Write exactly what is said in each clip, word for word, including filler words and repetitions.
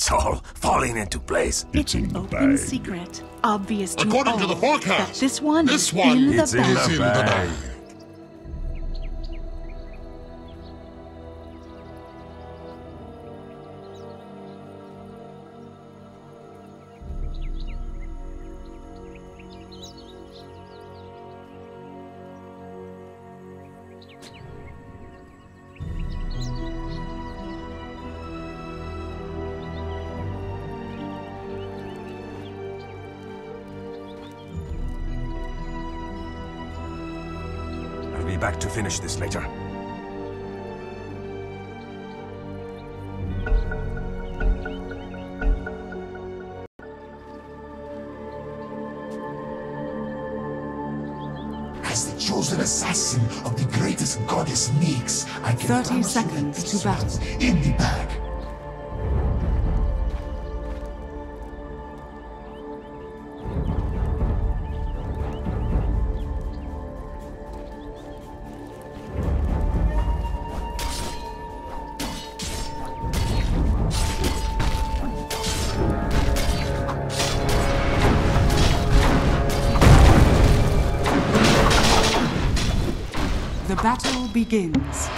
It's all falling into place. It's, it's in an the open bag. secret, obvious to According all to the forecast, that this one, this one in the, it's bag. In the bag. Back to finish this later. As the chosen assassin of the greatest goddess Meeks, I can promise you thirty seconds to battle in the bag. The battle begins.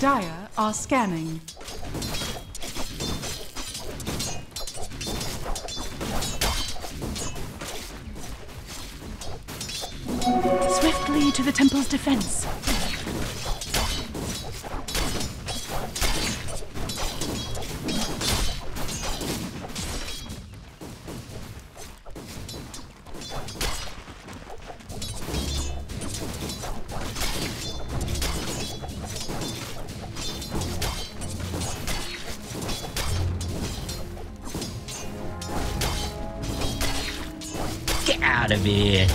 Dire are scanning. Swiftly to the temple's defense. Get out of here.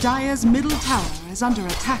Dire's middle tower is under attack.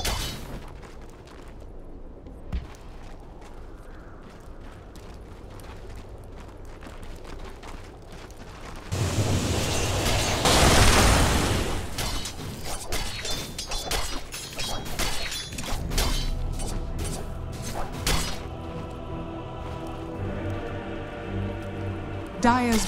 Dire's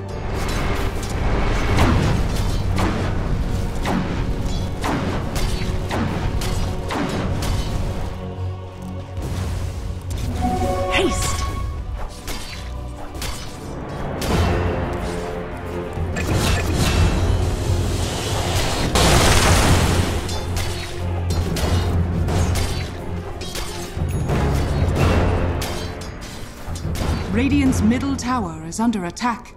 Haste! Radiant's middle tower is under attack.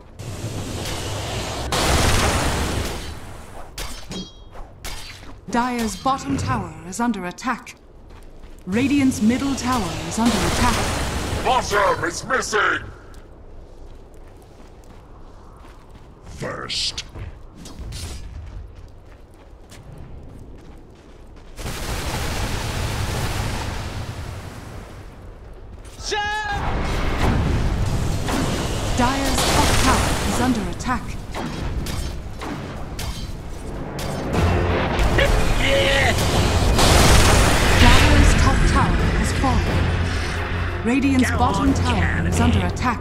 Dire's bottom tower is under attack. Radiant's middle tower is under attack. Bottom is missing! First. Jump! under attack. Dire's top tower has fallen. Radiant's Go bottom on, tower Jeremy. is under attack.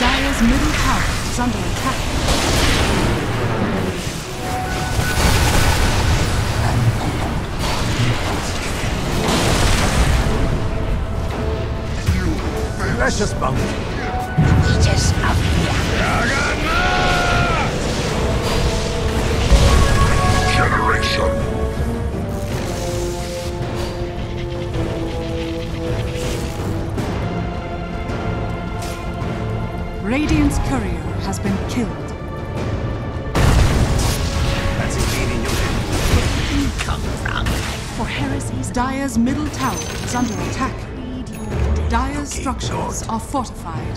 Dire's middle tower is under attack. You precious bounty. Radiant's courier has been killed. That's indeed inhuman. Where did you come from? For heresies. Dire's middle tower is under attack. Dire's structures are fortified.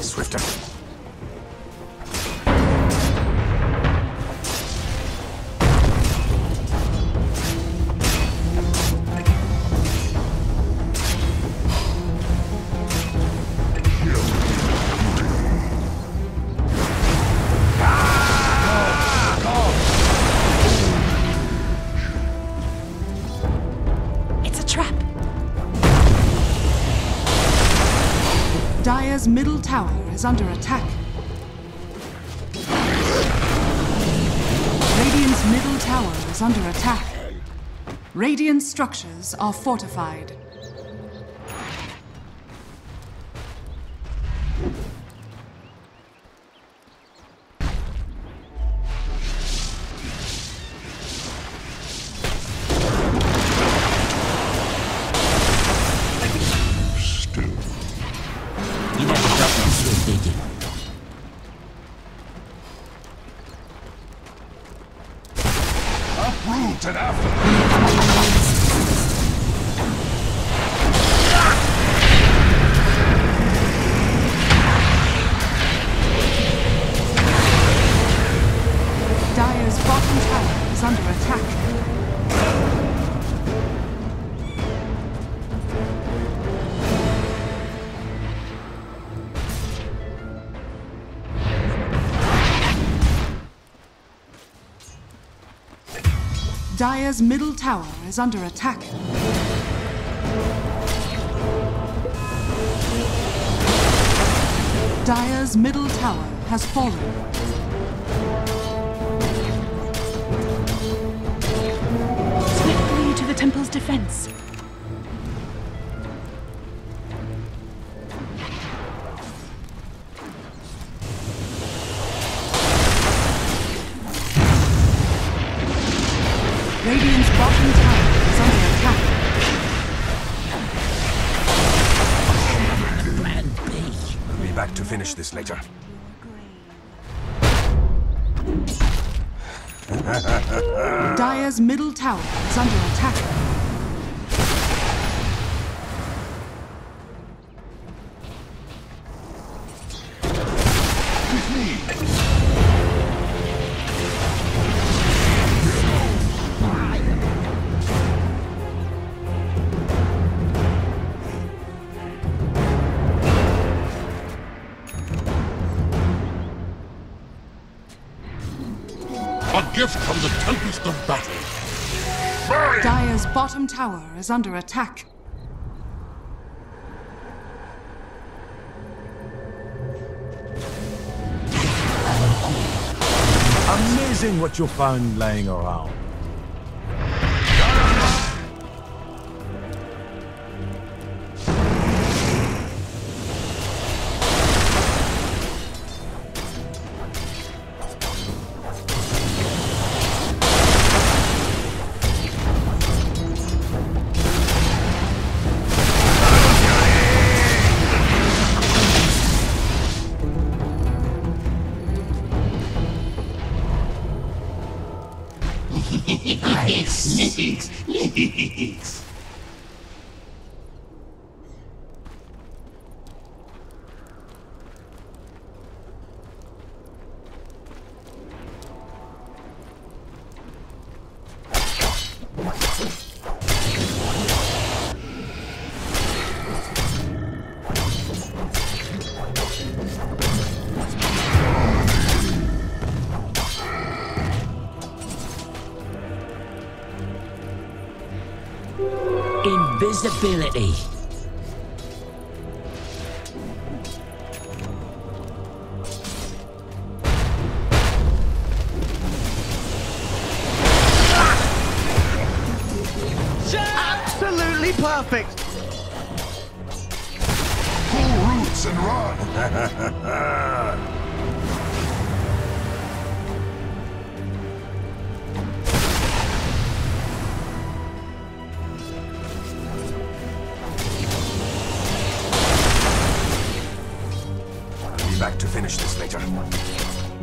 Swifter. Dire's middle tower is under attack. Radiant's middle tower is under attack. Radiant structures are fortified. Uprooted after them. Dire's bottom tower is under attack. Dire's middle tower is under attack. Dire's middle tower has fallen. Swiftly to the temple's defense. Radiant's bottom tower is under attack. Plan B. I'll be back to finish this later. Dire's middle tower is under attack. From the tempest of battle. Dire's bottom tower is under attack. Amazing what you found laying around. Meeks, Meeks. Invisibility. Absolutely perfect. Pull roots and run. Back to finish this later.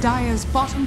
Dire's bottom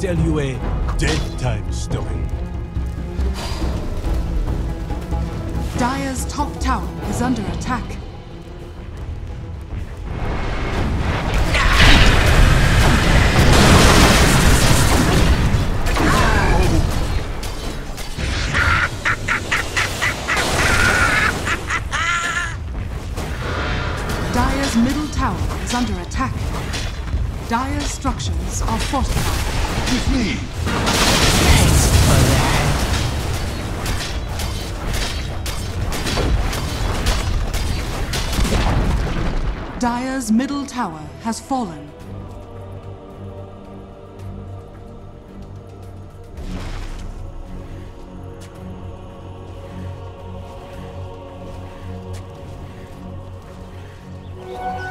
Tell you a dead time story. Dire's top tower is under attack. is under attack. Dire's structures are fortified. With me! Thanks for that. Dire's middle tower has fallen.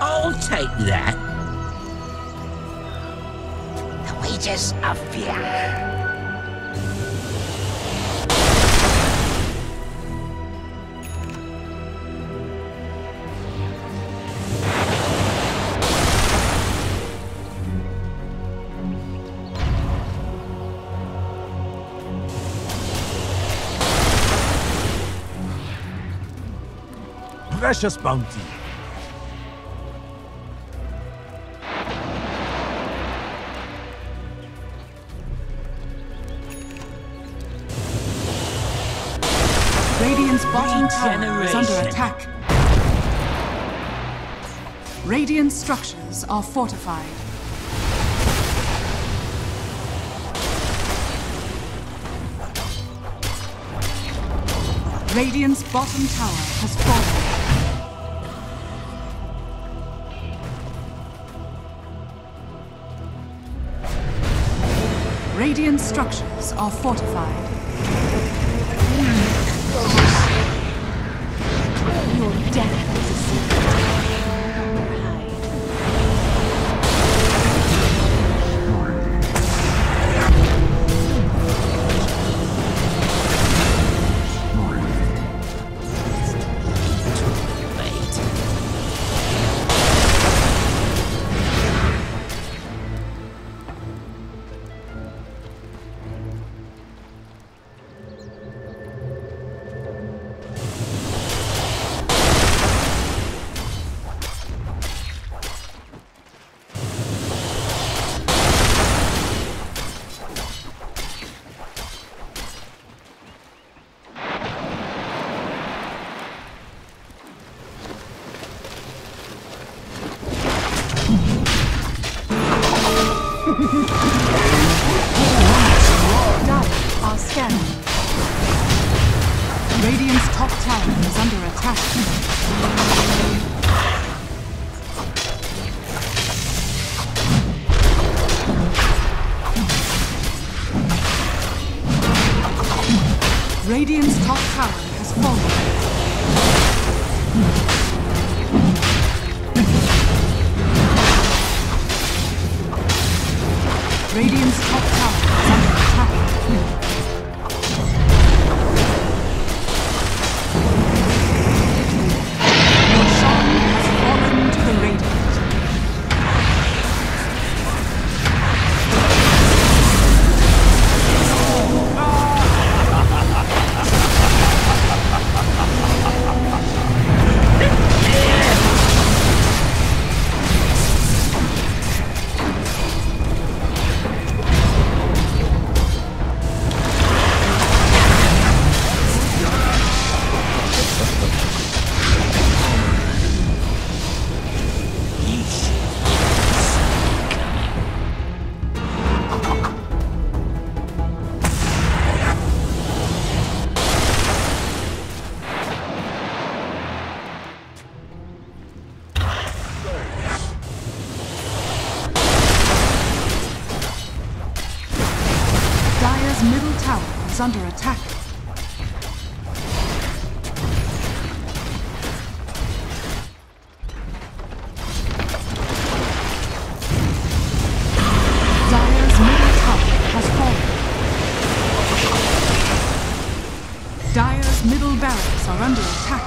I'll take that. The wages of fear. Precious bounty. Radiant's bottom tower is under attack. Radiant structures are fortified. Radiant's bottom tower has fallen. Radiant structures are fortified. Your death is a Radiant's top tower is under attack. Radiant's top tower has fallen. Radiant's top tower is under attack. Middle tower is under attack. Dire's middle tower has fallen. Dire's middle barracks are under attack.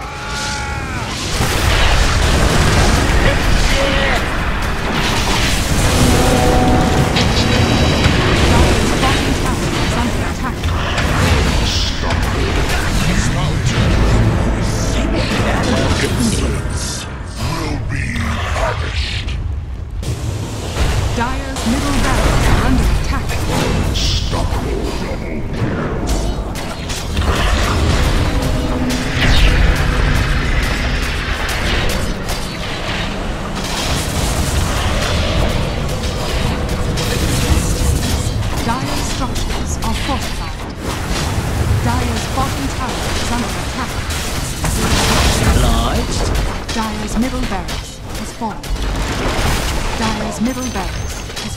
Dire's middle barracks has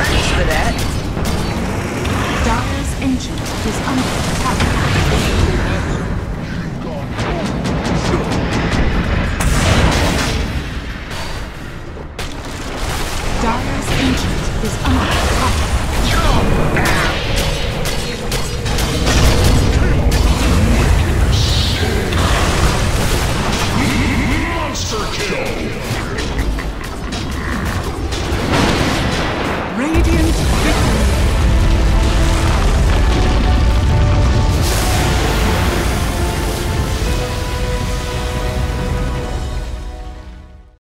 Thanks for that. Dire's ancient is under attack.